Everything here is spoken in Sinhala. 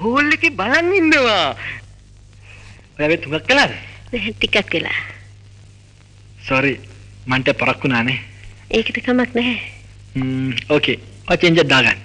හෝල්ලකේ බලන් ඉන්නවා. ඔයා මේ තුනක් කළාද? නැහැ ටිකක් කළා. sorry මන්ට පරක් වුණානේ. ඒකට කමක් නැහැ. okay. ඔය චෙන්ජර් දාගන්න.